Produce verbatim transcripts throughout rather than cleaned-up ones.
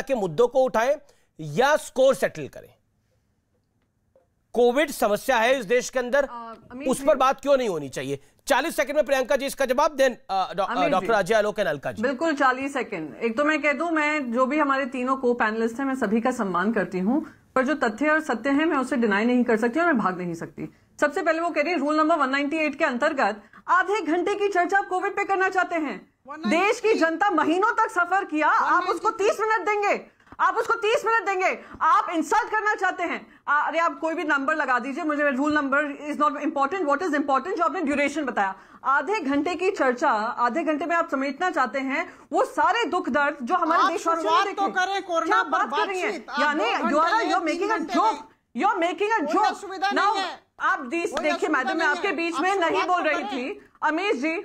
के मुद्दों को उठाएं या स्कोर सेटल करें? कोविड समस्या है इस देश के अंदर, उस पर बात क्यों नहीं होनी चाहिए? चालीस सेकंड में प्रियंका जी इसका जवाब दें डॉक्टर अजय आलोक के नलका जी। बिल्कुल चालीस सेकंड। एक तो मैं कह दूं, मैं जो भी हमारे तीनों को पैनलिस्ट हैं मैं सभी का सम्मान करती हूं, पर जो तथ्य और सत्य है मैं उसे डिनाई नहीं कर सकती और मैं भाग नहीं सकती। सबसे पहले वो कह रही है रूल नंबर एक सौ अट्ठानवे के अंतर्गत आधे घंटे की चर्चा आप कोविड पे करना चाहते हैं। देश की जनता महीनों तक सफर किया, आप उसको तीस मिनट देंगे, आप उसको तीस मिनट देंगे, आप इंसल्ट करना चाहते हैं। अरे आप कोई भी नंबर लगा दीजिए, मुझे rule number is not important, what is important जो आपने ड्यूरेशन बताया। आधे घंटे की चर्चा आधे घंटे में आप समेटना चाहते हैं वो सारे दुख दर्द जो हमारे देश में तो करें, कोरोना बात कर रही है, यानी you are you are making a joke, you are making a joke now. आप देखिए मैडम मैं आपके बीच में नहीं बोल रही थी, अमीश जी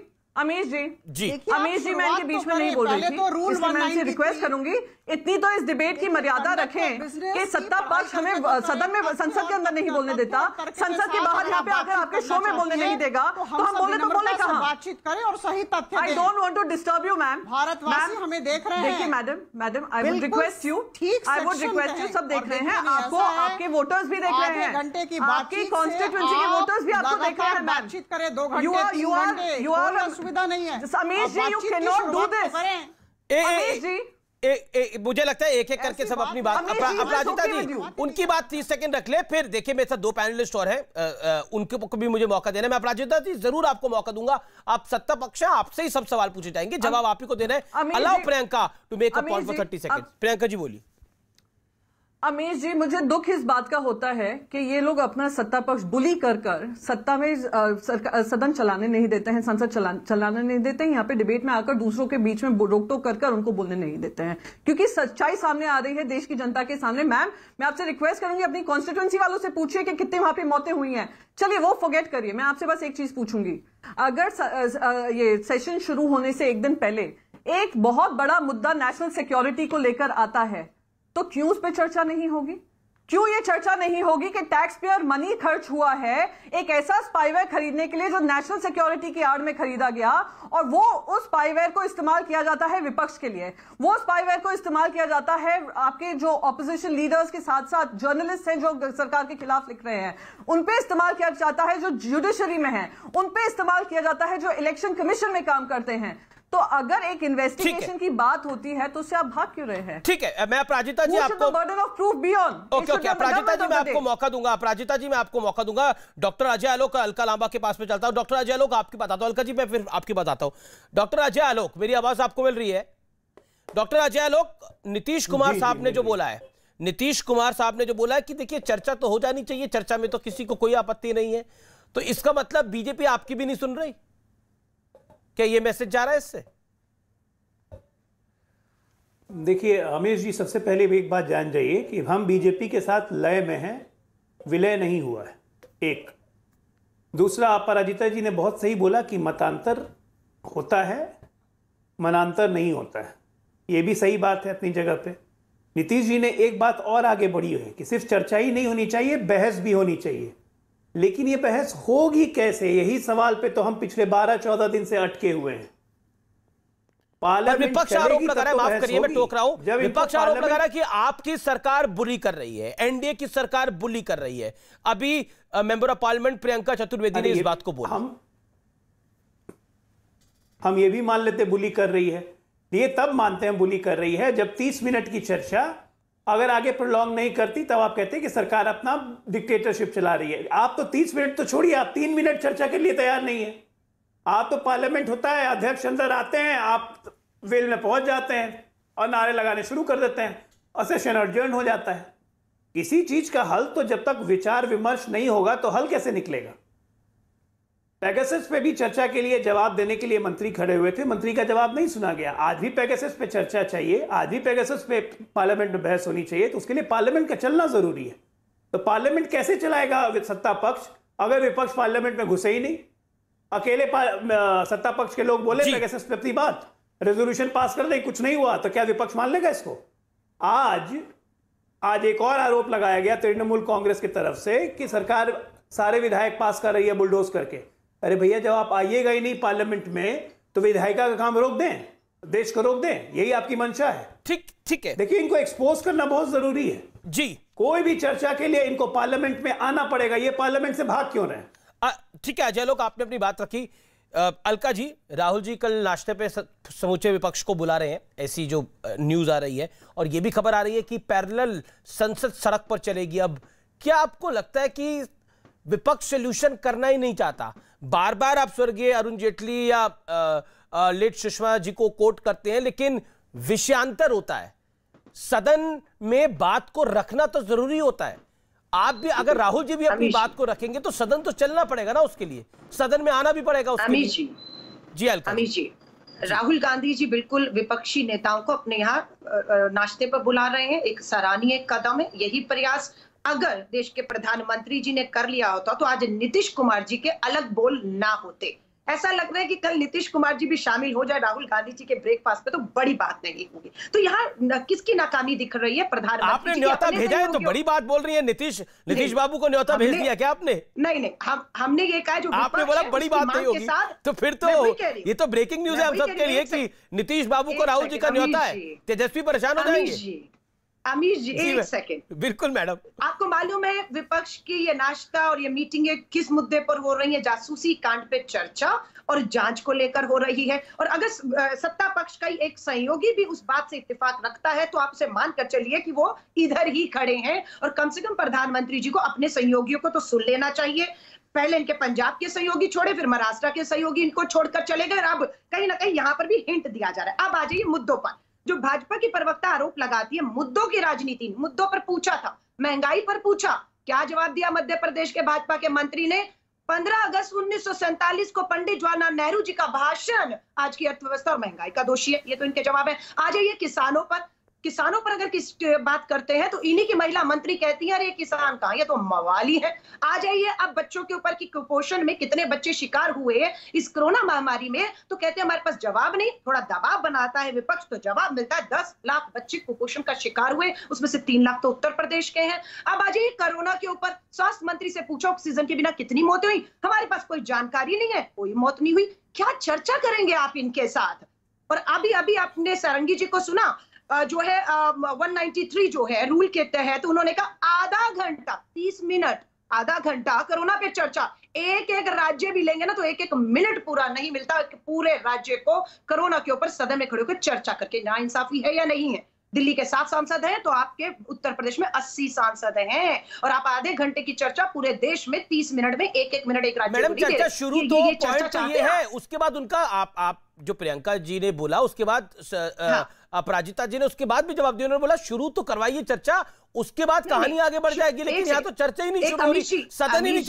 अमीश जी जी अमीश जी मैं इनके बीच में नहीं बोल रही थी, इसलिए मैं इनसे रिक्वेस्ट करूंगी इतनी तो इस डिबेट की मर्यादा रखें कि सत्ता पक्ष हमें सदन में संसद के अंदर नहीं बोलने देता, संसद के बाहर यहाँ पे आकर आपके शो में बोलने नहीं देगा, तो हम बोले तो बोले कहाँ? बातचीत करें और सही तथ्य। I don't want to disturb you ma'am, भारतवासी हमें देख रहे हैं। देखिए madam madam I would request you I would request you सब देख रहे हैं आपको, आपके वोटर्स भी देख रहे हैं, घंटे की आपकी कॉन्स्टिट्यूएंसी के वोटर्स भी आपको देख रहे हैं। बातचीत करें दो घंटे, यू आर यू आर नहीं है। Amish ji you can not do this. Amish ji uh, uh, मुझे लगता है एक एक करके सब अपनी बात। अपराजिता जी उनकी बात तीस सेकंड रख ले, फिर देखिए मेरे साथ दो पैनलिस्ट और हैं, उनके को भी मुझे मौका देना है। मैं अपराजिता जी जरूर आपको मौका दूंगा, आप सत्ता पक्ष हैं, आपसे ही सब सवाल पूछे जाएंगे, जवाब आप ही को देना है। Allow Priyanka to make a point for thirty second. Priyanka ji बोलिए। अमीश जी मुझे दुख इस बात का होता है कि ये लोग अपना सत्ता पक्ष बुली कर कर सत्ता में सदन चलाने नहीं देते हैं, संसद चला, चलाने नहीं देते हैं, यहाँ पे डिबेट में आकर दूसरों के बीच में रोक टोक कर कर उनको बोलने नहीं देते हैं, क्योंकि सच्चाई सामने आ रही है देश की जनता के सामने। मैम मैं आपसे रिक्वेस्ट करूंगी अपनी कॉन्स्टिट्यूंसी वालों से पूछिए कि कितने वहां पे मौतें हुई हैं, चलिए वो फॉरगेट करिए। मैं आपसे बस एक चीज पूछूंगी, अगर ये सेशन शुरू होने से एक दिन पहले एक बहुत बड़ा मुद्दा नेशनल सिक्योरिटी को लेकर आता है तो क्यों उस पर चर्चा नहीं होगी? क्यों ये चर्चा नहीं होगी कि टैक्स पेयर मनी खर्च हुआ है एक ऐसा स्पाईवेयर खरीदने के लिए जो नेशनल सिक्योरिटी की आड़ में खरीदा गया, और वो उस स्पाईवेयर को इस्तेमाल किया जाता है विपक्ष के लिए, वो स्पाईवेयर को इस्तेमाल किया जाता है आपके जो ऑपोजिशन लीडर्स के साथ साथ जर्नलिस्ट हैं जो सरकार के खिलाफ लिख रहे हैं उन पर इस्तेमाल किया जाता है, जो जुडिशरी में है उन पर इस्तेमाल किया जाता है, जो इलेक्शन कमीशन में काम करते हैं। तो अगर एक इन्वेस्टिगेशन की बात होती है तो उससे आप भाग क्यों रहे हैं? ठीक है, मैं अपराजिता जी आपको burden of proof be on. Okay okay Aparajita ji मैं आपको मौका दूंगा, अपराजिता जी मैं आपको मौका दूंगा। डॉक्टर अजय आलोक अलका लांबा के पास में चलता हूं। डॉक्टर अजय आलोक आपकी बताता हूं, अलका जी मैं फिर आपकी बताता हूं। डॉक्टर अजय आलोक मेरी आवाज आपको मिल रही है? डॉक्टर अजय आलोक, नीतीश कुमार साहब ने जो बोला है, नीतीश कुमार साहब ने जो बोला है कि देखिए चर्चा तो हो जानी चाहिए, चर्चा में तो किसी को कोई आपत्ति नहीं है, तो इसका मतलब बीजेपी आपकी भी नहीं सुन रही, क्या ये मैसेज जा रहा है इससे? देखिए अमीश जी सबसे पहले भी एक बात जान जाइए कि हम बीजेपी के साथ लय में हैं, विलय नहीं हुआ है। एक दूसरा अपराजिता जी ने बहुत सही बोला कि मतांतर होता है, मनांतर नहीं होता है, ये भी सही बात है अपनी जगह पे। नीतीश जी ने एक बात और आगे बढ़ी है कि सिर्फ चर्चा ही नहीं होनी चाहिए, बहस भी होनी चाहिए, लेकिन ये बहस होगी कैसे, यही सवाल पे तो हम पिछले बारह चौदह दिन से अटके हुए हैं। विपक्ष आरोप लगा रहा है, माफ करिए मैं टोक रहा हूं, विपक्ष आरोप लगा रहा है कि आपकी सरकार बुली कर रही है, एनडीए की सरकार बुली कर रही है। अभी member of parliament Priyanka Chaturvedi ने इस बात को बोला। हम हम ये भी मान लेते बुली कर रही है, ये तब मानते हैं बुली कर रही है जब तीस मिनट की चर्चा अगर आगे प्रोलॉन्ग नहीं करती तब आप कहते हैं कि सरकार अपना डिक्टेटरशिप चला रही है। आप तो तीस मिनट तो छोड़िए, आप तीन मिनट चर्चा के लिए तैयार नहीं है। आप तो पार्लियामेंट होता है, अध्यक्ष अंदर आते हैं, आप वेल में पहुंच जाते हैं और नारे लगाने शुरू कर देते हैं और सेशन अर्जर्न हो जाता है। किसी चीज का हल तो जब तक विचार विमर्श नहीं होगा तो हल कैसे निकलेगा? पेगासस पे भी चर्चा के लिए जवाब देने के लिए मंत्री खड़े हुए थे, मंत्री का जवाब नहीं सुना गया। आज भी पेगासस पे चर्चा चाहिए, आज भी पेगासस पे पार्लियामेंट में बहस होनी चाहिए, तो उसके लिए पार्लियामेंट का चलना जरूरी है। तो पार्लियामेंट कैसे चलाएगा सत्ता पक्ष अगर विपक्ष पार्लियामेंट में घुसे ही नहीं? अकेले सत्ता पक्ष के लोग बोले पेगासस पे अपनी बात, रेजोल्यूशन पास कर दें, कुछ नहीं हुआ तो क्या विपक्ष मान लेगा इसको? आज आज एक और आरोप लगाया गया तृणमूल कांग्रेस की तरफ से कि सरकार सारे विधायक पास कर रही है बुलडोज करके। अरे भैया जब आप आइएगा ही नहीं पार्लियामेंट में तो विधायिका का काम रोक दें, देश को रोक दें, यही आपकी मंशा है। ठीक ठीक है, देखिए इनको एक्सपोज करना बहुत जरूरी है जी, कोई भी चर्चा के लिए इनको पार्लियामेंट में आना पड़ेगा, ये पार्लियामेंट से भाग क्यों रहे हैं। ठीक है अजय लोग, आपने अपनी बात रखी। अलका जी, राहुल जी कल नाश्ते पे समूचे विपक्ष को बुला रहे हैं, ऐसी जो न्यूज आ रही है, और ये भी खबर आ रही है कि पैरेलल संसद सड़क पर चलेगी। अब क्या आपको लगता है कि विपक्ष सोल्यूशन करना ही नहीं चाहता? बार बार आप स्वर्गीय अरुण जेटली या आ, आ, लेट सुषमा जी को कोट करते हैं, लेकिन विषयांतर होता है, सदन में बात को रखना तो जरूरी होता है। आप भी अगर राहुल जी भी अपनी बात को रखेंगे तो सदन तो चलना पड़ेगा ना, उसके लिए सदन में आना भी पड़ेगा उसके लिए। जी जी अलका अमीश जी, राहुल गांधी जी बिल्कुल विपक्षी नेताओं को अपने यहाँ नाश्ते पर बुला रहे हैं, एक सराहनीय कदम है। यही प्रयास अगर देश के प्रधानमंत्री जी ने कर लिया होता तो आज नीतीश कुमार जी के अलग बोल ना होते। ऐसा लग रहा है कि कल नीतीश कुमार जी भी शामिल हो जाए राहुल गांधी जी के ब्रेकफास्ट पे तो बड़ी बात नहीं होगी। तो यहाँ किसकी नाकामी दिख रही है? प्रधानमंत्री आपने न्योता भेजा है तो बड़ी बात बोल रही है, नीतीश नीतीश बाबू को न्योता भेज दिया क्या आपने? नहीं नहीं, हम हमने ये कहा जो आपने बोला बड़ी बात नहीं होगी, तो फिर तो ये तो ब्रेकिंग न्यूज है हम सबके लिए कि नीतीश बाबू को राहुल जी का न्योता है। तेजस्वी परेशान हो जाएंगे अमीश जी, एक सेकंड। बिल्कुल मैडम, आपको मालूम है विपक्ष की ये नाश्ता और ये मीटिंगें किस मुद्दे पर हो रही है? जासूसी कांड पे चर्चा और जांच को लेकर हो रही है। और अगर सत्ता पक्ष का ही एक सहयोगी भी उस बात से इत्तेफाक रखता है तो आपसे मानकर चलिए कि वो इधर ही खड़े हैं, और कम से कम प्रधानमंत्री जी को अपने सहयोगियों को तो सुन लेना चाहिए। पहले इनके पंजाब के सहयोगी छोड़े, फिर महाराष्ट्र के सहयोगी इनको छोड़कर चले गए, और अब कहीं ना कहीं यहाँ पर भी हिंट दिया जा रहा है। अब आ जाइए मुद्दों पर, जो भाजपा की प्रवक्ता आरोप लगाती है मुद्दों की राजनीति। मुद्दों पर पूछा था, महंगाई पर पूछा, क्या जवाब दिया मध्य प्रदेश के भाजपा के मंत्री ने? पंद्रह अगस्त उन्नीस सौ सैंतालीस को पंडित जवाहरलाल नेहरू जी का भाषण आज की अर्थव्यवस्था और महंगाई का दोषी है, ये तो इनके जवाब है। आ जाइए किसानों पर, किसानों पर अगर किस बात करते हैं तो इन्हीं की महिला मंत्री कहती है अरे किसान कहाँ, ये तो मवाली है। आ जाइए अब बच्चों के ऊपर कि कुपोषण में कितने बच्चे शिकार हुए इस कोरोना महामारी में, तो कहते हैं हमारे पास जवाब नहीं। थोड़ा दबाव बनाता है विपक्ष तो जवाब मिलता है, दस लाख बच्चे कुपोषण का शिकार हुए, उसमें से तीन लाख तो उत्तर प्रदेश के हैं। अब आ जाइए कोरोना के ऊपर, स्वास्थ्य मंत्री से पूछो ऑक्सीजन के बिना कितनी मौतें हुई, हमारे पास कोई जानकारी नहीं है, कोई मौत नहीं हुई। क्या चर्चा करेंगे आप इनके साथ? और अभी अभी आपने सारंगी जी को सुना जो है एक सौ तिरानवे जो है रूल के तहत, तो उन्होंने कहा आधा घंटा तीस मिनट आधा घंटा कोरोना पे चर्चा, एक एक राज्य भी लेंगे ना तो एक एक मिनट पूरा नहीं मिलता पूरे राज्य को कोरोना के ऊपर सदन में खड़े होकर चर्चा करके। ना इंसाफी है या नहीं है? दिल्ली के सात सांसद हैं तो आपके उत्तर प्रदेश में अस्सी सांसद हैं, और आप आधे घंटे की चर्चा पूरे देश में तीस मिनट में एक एक मिनट एक राज्य। मैडम चर्चा शुरू तो पॉइंट ये है, उसके बाद उनका आप आप जो प्रियंका जी ने बोला उसके बाद अपराजिता जी ने उसके बाद भी जवाब दिया, उन्होंने बोला शुरू तो करवाइए चर्चा, उसके बाद कहानी आगे बढ़ जाएगी, लेकिन यहाँ तो चर्चा ही नहीं शुरू हो रही, सदन ही नहीं